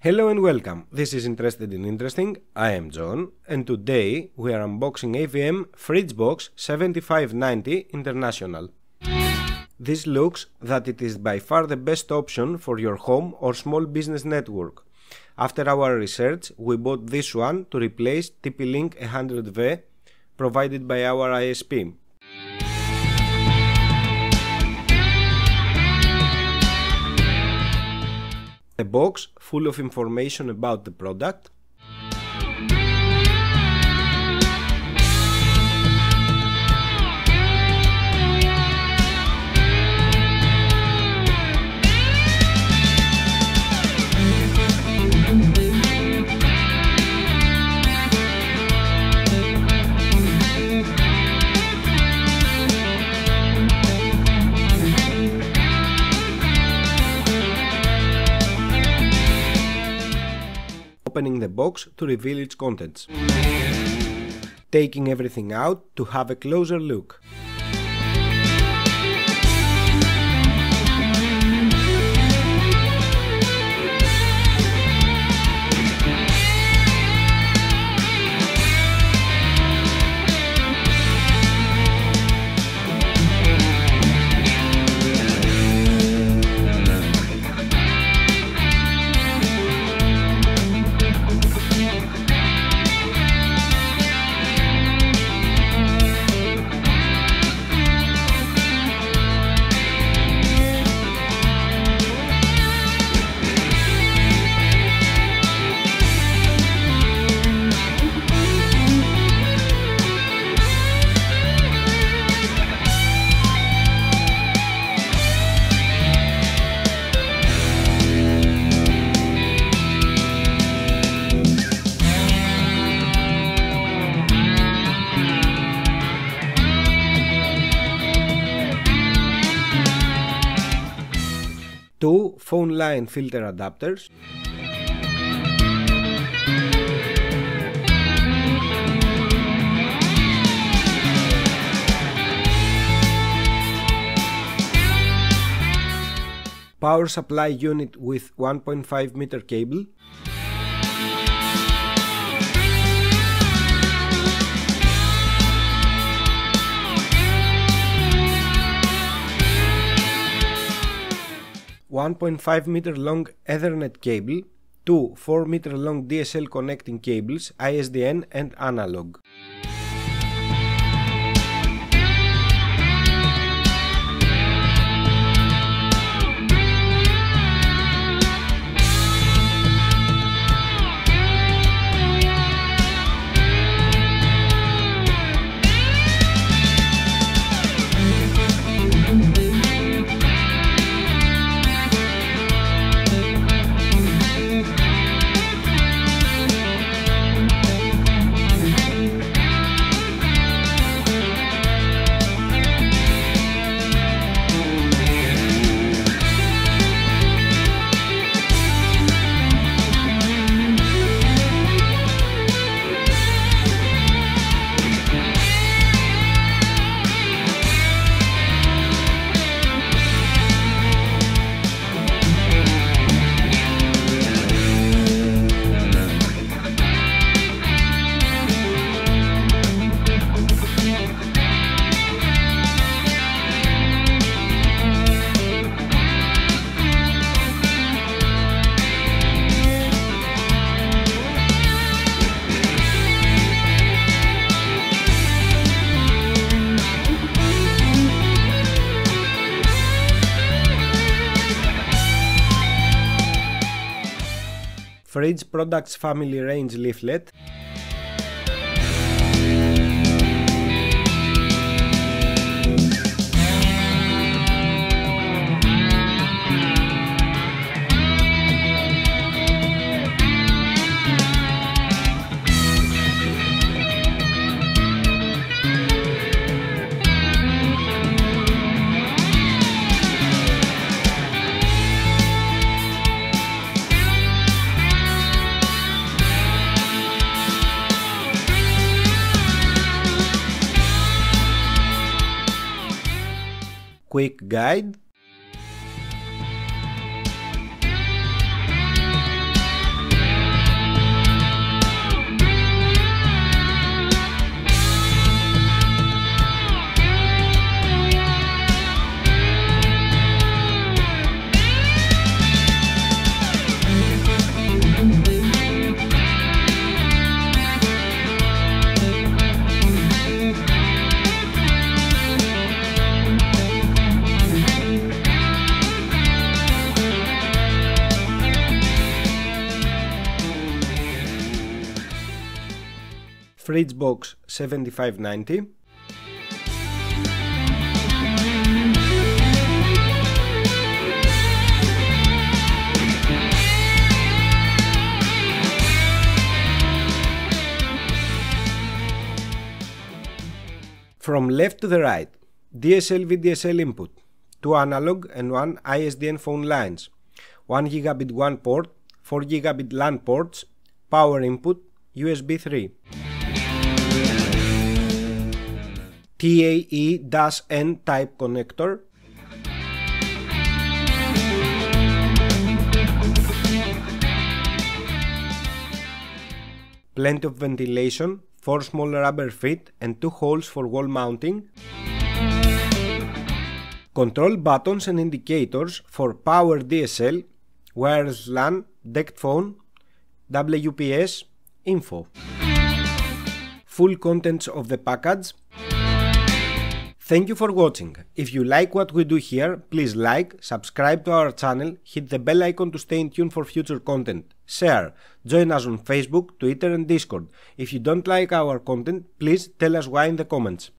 Hello and welcome, this is Interested in Interesting, I am John, and today we are unboxing AVM FRITZ!Box 7590 International. This looks that it is by far the best option for your home or small business network. After our research, we bought this one to replace TP-Link 100V provided by our ISP. A box full of information about the product, opening the box to reveal its contents, taking everything out to have a closer look. Two phone line filter adapters, power supply unit with 1.5-meter cable, a 1.5-meter long Ethernet cable, two 4-meter long DSL connecting cables, ISDN and analog. FRITZ Products Family Range Leaflet, quick guide, FRITZ!Box 7590. From left to the right, DSL/VDSL input, two analog and one ISDN phone lines, 1 gigabit WAN port, 4 gigabit LAN ports, power input, USB 3. TAE-N type connector. Plenty of ventilation, 4 small rubber feet and 2 holes for wall mounting. Control buttons and indicators for power DSL, wireless LAN, DECT phone, WPS, info. Full contents of the package. Thank you for watching. If you like what we do here, please like, subscribe to our channel, hit the bell icon to stay in tune for future content, share, join us on Facebook, Twitter and Discord. If you don't like our content, please tell us why in the comments.